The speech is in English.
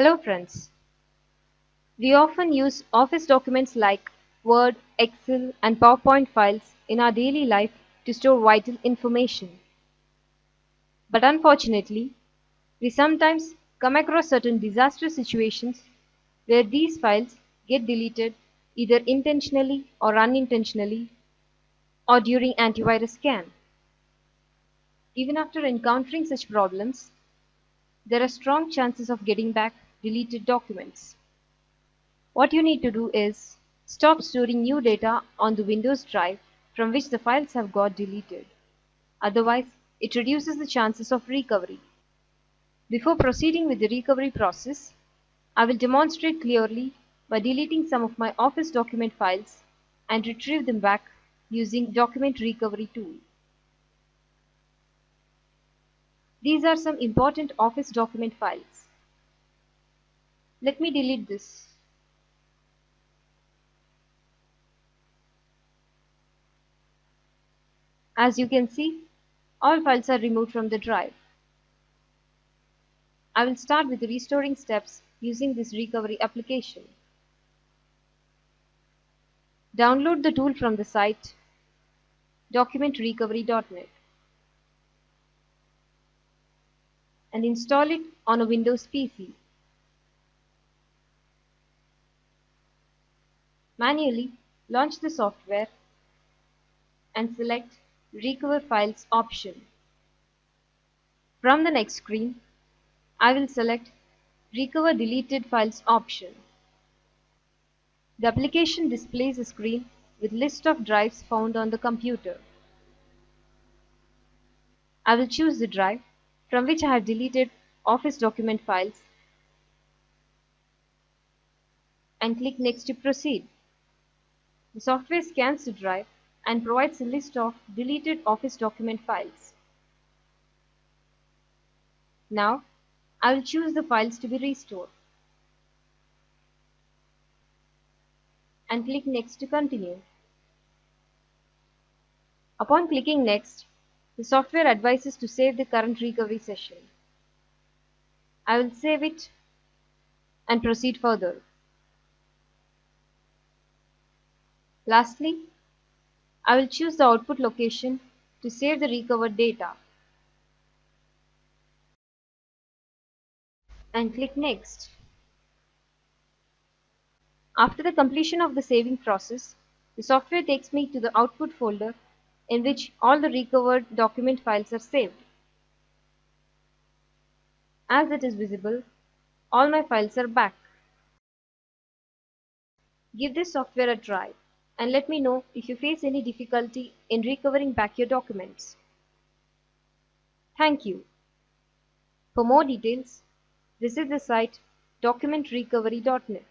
Hello friends, we often use office documents like Word, Excel and PowerPoint files in our daily life to store vital information. But unfortunately, we sometimes come across certain disastrous situations where these files get deleted either intentionally or unintentionally or during antivirus scan. Even after encountering such problems, there are strong chances of getting back deleted documents. What you need to do is stop storing new data on the Windows drive from which the files have got deleted. Otherwise, it reduces the chances of recovery. Before proceeding with the recovery process, I will demonstrate clearly by deleting some of my office document files and retrieve them back using document recovery tool. These are some important office document files. Let me delete this. As you can see, all files are removed from the drive. I will start with the restoring steps using this recovery application. Download the tool from the site document-recovery.net and install it on a Windows PC. Manually launch the software and select Recover Files option. From the next screen, I will select Recover Deleted Files option. The application displays a screen with list of drives found on the computer. I will choose the drive from which I have deleted office document files and click Next to proceed. The software scans the drive and provides a list of deleted office document files. Now, I will choose the files to be restored and click Next to continue. Upon clicking Next, the software advises to save the current recovery session. I will save it and proceed further. Lastly, I will choose the output location to save the recovered data and click Next. After the completion of the saving process, the software takes me to the output folder in which all the recovered document files are saved. As it is visible, all my files are back. Give this software a try and let me know if you face any difficulty in recovering back your documents. Thank you. For more details, visit the site document-recovery.net.